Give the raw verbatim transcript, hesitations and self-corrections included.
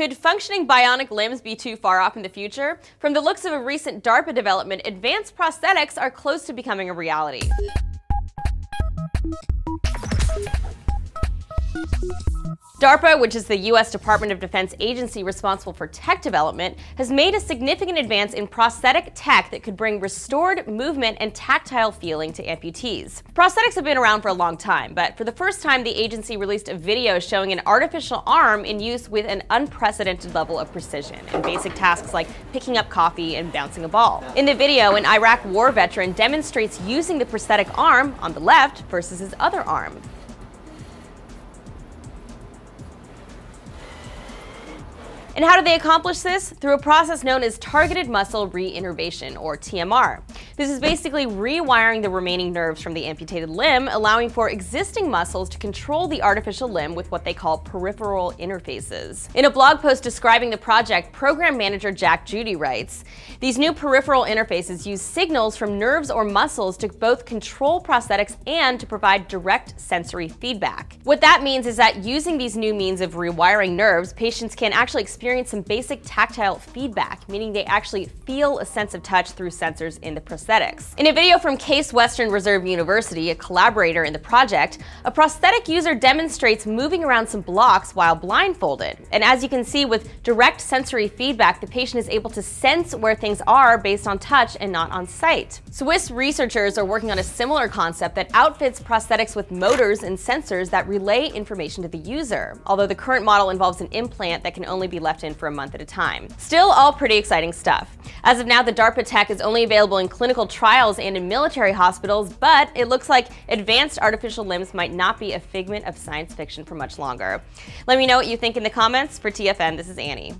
Could functioning bionic limbs be too far off in the future? From the looks of a recent DARPA development, advanced prosthetics are close to becoming a reality. DARPA, which is the U S Department of Defense agency responsible for tech development, has made a significant advance in prosthetic tech that could bring restored movement and tactile feeling to amputees. Prosthetics have been around for a long time, but for the first time the agency released a video showing an artificial arm in use with an unprecedented level of precision in basic tasks like picking up coffee and bouncing a ball. In the video, an Iraq war veteran demonstrates using the prosthetic arm on the left versus his other arm. And how do they accomplish this? Through a process known as targeted muscle reinnervation, or T M R. This is basically rewiring the remaining nerves from the amputated limb, allowing for existing muscles to control the artificial limb with what they call peripheral interfaces. In a blog post describing the project, program manager Jack Judy writes, "These new peripheral interfaces use signals from nerves or muscles to both control prosthetics and to provide direct sensory feedback." What that means is that using these new means of rewiring nerves, patients can actually experience some basic tactile feedback, meaning they actually feel a sense of touch through sensors in the prosthetics. In a video from Case Western Reserve University, a collaborator in the project, a prosthetic user demonstrates moving around some blocks while blindfolded. And as you can see, with direct sensory feedback, the patient is able to sense where things are based on touch and not on sight. Swiss researchers are working on a similar concept that outfits prosthetics with motors and sensors that relay information to the user, although the current model involves an implant that can only be left in for a month at a time. Still, all pretty exciting stuff. As of now, the DARPA tech is only available in clinical trials and in military hospitals, but it looks like advanced artificial limbs might not be a figment of science fiction for much longer. Let me know what you think in the comments. For T F N, this is Annie.